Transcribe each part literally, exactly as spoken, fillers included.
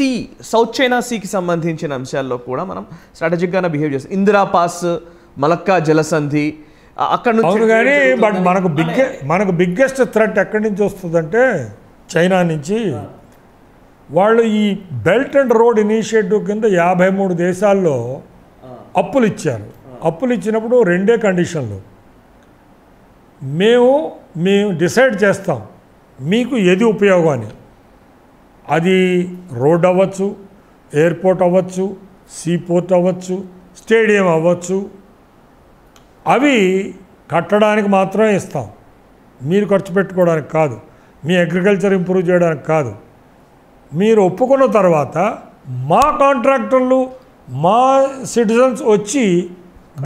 सी south China सी की సంబంధించిన అంశాల్లో కూడా మనం స్ట్రాటజిక్ గానే బిహేవ్ చేస్తాం ఇందిరా పాస్ మలక్కా జలసంధి అక్కడ నుంచి బట్ మనకు బిగ్ మనకు బిగ్గెస్ట్ థ్రెట్ ఎక్కడి నుంచి వస్తుందంటే చైనా నుంచి వాళ్ళు ఈ బెల్ట్ అండ్ రోడ్ ఇనిషియేటివ్ కింద యాభై మూడు దేశాల్లో అప్పులు ఇచ్చారు అప్పులు ఇచ్చినప్పుడు రెండే కండిషన్లు మేము మేము డిసైడ్ చేస్తాం మీకు ఏది ఉపయోగం అని అది రోడ్ అవ్వచ్చు ఎయిర్పోర్ట్ అవ్వచ్చు సీ పోర్ట్ అవ్వచ్చు స్టేడియం అవ్వచ్చు అవి కట్టడానికి మాత్రమే ఇస్తాం మీరు ఖర్చు పెట్టుకోవడానికి కాదు మీ అగ్రికల్చర్ ఇంప్రూవ్ చేయడానికి కాదు మీరు ఒప్పుకున్న తర్వాత మా కాంట్రాక్టర్లు మా సిటిజన్స్ వచ్చి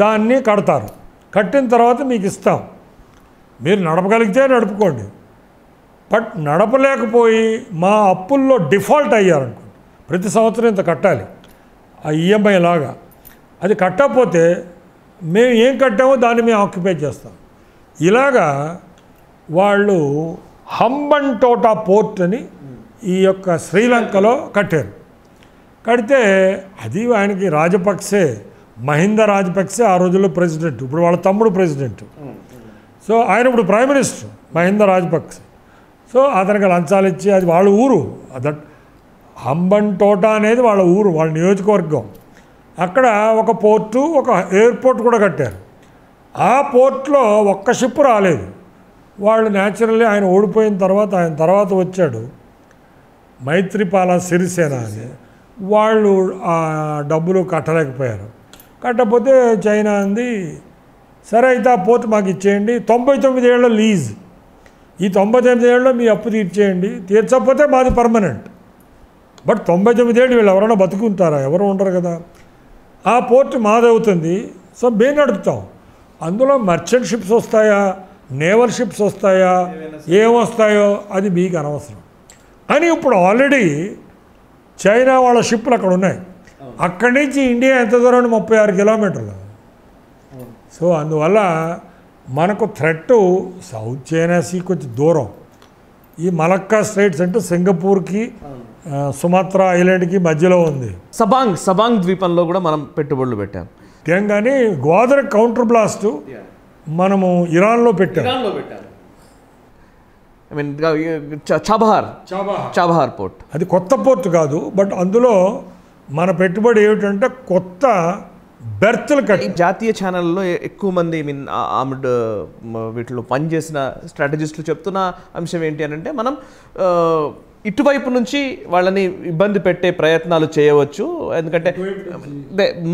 దాన్ని కడతారు కట్టిన తర్వాత మీకు ఇస్తాం మీరు నడపగలిగితే నడుపుకోండి బట్ నడపలేకపోయి మా అప్పుల్లో డిఫాల్ట్ అయ్యారనుకోండి ప్రతి సంవత్సరం ఇంత కట్టాలి ఆ ఈఎంఐ లాగా అది కట్టకపోతే మేము ఏం కట్టామో దాన్ని మేము ఆక్యుపై చేస్తాం ఇలాగా వాళ్ళు హంబంటోటా పోర్ట్ అని ఈ యొక్క శ్రీలంకలో కట్టారు కడితే అది ఆయనకి రాజపక్సే మహిందా రాజపక్సే ఆ రోజుల్లో ప్రెసిడెంట్ ఇప్పుడు వాళ్ళ తమ్ముడు ప్రెసిడెంట్ సో ఆయన ఇప్పుడు prime minister Mahinda Rajapaksa so అతనికి లంచాలు ఇచ్చి అది వాళ్ళ ఊరు దట్ హంబంటోట అనేది వాళ్ళ ఊరు వాళ్ళ నియోజకవర్గం అక్కడ ఒక పోర్టు ఒక ఎయిర్పోర్ట్ కూడా కట్టారు ఆ పోర్ట్లో ఒక్క షిప్ రాలేదు వాళ్ళు న్యాచురల్లీ ఆయన ఓడిపోయిన తర్వాత ఆయన తర్వాత వచ్చాడు మైత్రిపాల సిరిసేన అని వాళ్ళు ఆ డబ్బులు కట్టలేకపోయారు కట్టకపోతే చైనా అంది సరే అయితే ఆ పోర్ట్ మాకు ఇచ్చేయండి తొంభై తొమ్మిది ఏళ్ళ లీజ్ ఈ తొంభై తొమ్మిది ఏళ్ళలో మీ అప్పు తీర్చేయండి తీర్చకపోతే మాది పర్మనెంట్ బట్ తొంభై తొమ్మిది ఏళ్ళు వీళ్ళు ఎవరైనా బతుకుంటారా ఎవరు ఉండరు కదా ఆ పోర్ట్ మాదవుతుంది సో మేము నడుపుతాం అందులో మర్చెంట్ షిప్స్ వస్తాయా నేవల్ షిప్స్ వస్తాయా ఏమొస్తాయో అది మీకు అనవసరం అని ఇప్పుడు ఆల్రెడీ చైనా వాళ్ళ షిప్లు అక్కడ ఉన్నాయి అక్కడి నుంచి ఇండియా ఎంత దూరం ముప్పై ఆరు కిలోమీటర్లు సో అందువల్ల మనకు థ్రెట్ సౌత్ చైనా సీ కొంచెం దూరం ఈ మలక్కా స్ట్రైట్స్ అంటే సింగపూర్కి సుమాత్రా ఐలాండ్కి మధ్యలో ఉంది సబాంగ్ సబాంగ్ ద్వీపంలో కూడా మనం పెట్టుబడులు పెట్టాం ముఖ్యంగానే గోదావరి కౌంటర్ బ్లాస్ట్ మనము ఇరాన్లో పెట్టాం I mean Chabahar Chabahar port అది కొత్త పోర్ట్ కాదు బట్ అందులో మన పెట్టుబడి ఏమిటంటే కొత్త బెర్తులు కట్టి జాతీయ ఛానల్లో ఎక్కువ మంది మీన్ ఆమెడ్ వీటిలో పనిచేసిన స్ట్రాటజిస్టులు చెప్తున్న అంశం ఏంటి అని అంటే మనం ఇటువైపు నుంచి వాళ్ళని ఇబ్బంది పెట్టే ప్రయత్నాలు చేయవచ్చు ఎందుకంటే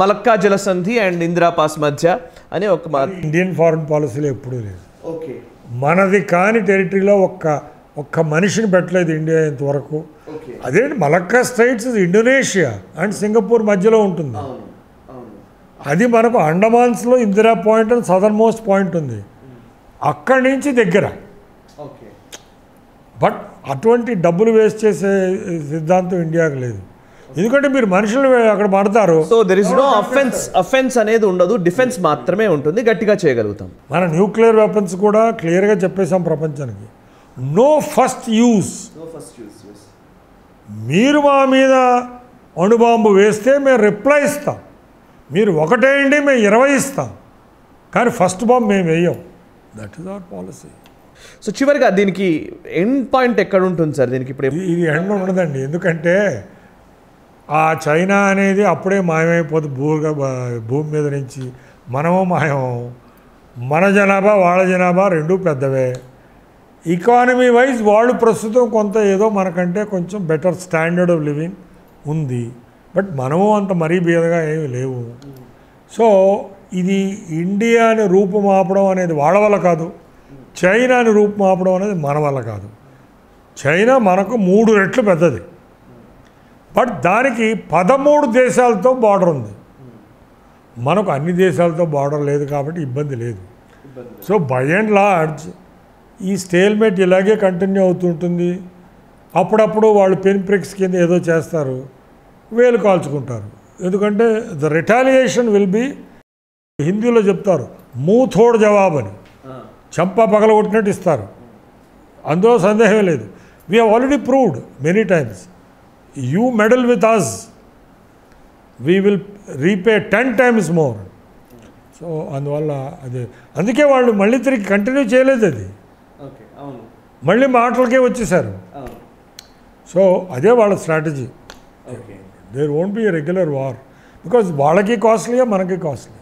మలక్కా జలసంధి అండ్ ఇందిరా పాస్ మధ్య అని ఒక ఇండియన్ ఫారెన్ పాలసీలో ఎప్పుడూ లేదు ఓకే మనది కాని టెరిటరీలో ఒక్క ఒక్క మనిషిని పెట్టలేదు ఇండియా ఇంతవరకు అదేంటి Malacca Straits Indonesia and Singapore మధ్యలో ఉంటుంది అది మనకు అండమాన్స్లో ఇందిరా పాయింట్ అని సదర్న్ మోస్ట్ పాయింట్ ఉంది అక్కడి నుంచి దగ్గర బట్ అటువంటి డబ్బులు వేస్ట్ చేసే సిద్ధాంతం ఇండియాకు లేదు ఎందుకంటే మీరు మనుషులు అక్కడ పడతారు so there is no offence offence అనేది ఉండదు డిఫెన్స్ మాత్రమే ఉంటుంది గట్టిగా చేయగలుగుతాం మన న్యూక్లియర్ వెపన్స్ కూడా క్లియర్గా చెప్పేసాం ప్రపంచానికి నో ఫస్ట్ యూస్ మీరు మా మీద అణుబాంబు వేస్తే మేము రిప్లై ఇస్తాం మీరు ఒకటేయండి మేము ఇరవై ఇస్తాం కానీ ఫస్ట్ బాంబు మేము వేయం that is our policy so చివరిగా దీనికి ఎండ్ పాయింట్ ఎక్కడ ఉంటుంది సార్ దీనికి ఇప్పుడు ఇది ఎండ్ ఉండదండి ఎందుకంటే ఆ చైనా అనేది అప్పుడే మాయమైపోదు భూగా భూమి మీద నుంచి మనము మాయము మన జనాభా వాళ్ళ జనాభా రెండూ పెద్దవే ఎకానమీ వైజ్ వాళ్ళు ప్రస్తుతం కొంత ఏదో మనకంటే కొంచెం బెటర్ స్టాండర్డ్ ఆఫ్ లివింగ్ ఉంది బట్ మనము అంత మరీ బీదగా ఏమి లేవు సో ఇది ఇండియాని రూపుమాపడం అనేది వాళ్ళ వల్ల కాదు చైనాని రూపుమాపడం అనేది మన వల్ల కాదు చైనా మనకు మూడు రెట్లు పెద్దది బట్ దానికి పదమూడు దేశాలతో బార్డర్ ఉంది మనకు అన్ని దేశాలతో బార్డర్ లేదు కాబట్టి ఇబ్బంది లేదు సో బై అండ్ లార్జ్ ఈ స్టేల్మేట్ ఇలాగే కంటిన్యూ అవుతుంటుంది అప్పుడప్పుడు వాళ్ళు పెన్ ప్రిక్స్ కింద ఏదో చేస్తారు వేలు కాల్చుకుంటారు ఎందుకంటే ద రిటాలియేషన్ విల్ బి హిందీలో చెప్తారు మూథోడ్ జవాబు అని చంపా పగల కొట్టినట్టు ఇస్తారు అందులో సందేహం లేదు we have already proved many times you meddle with us, we will repay ten times more. So అందువల్ల అది అందుకే వాళ్ళు మళ్ళీ తిరిగి కంటిన్యూ చేయలేదు అది. ఓకే అవును మళ్ళీ మాటలకే వచ్చేసారు. అవును సో అదే వాళ్ళ strategy. Okay there won't be a regular war because వాళ్ళకి కాస్ట్లీయా మనకి కాస్ట్లీ.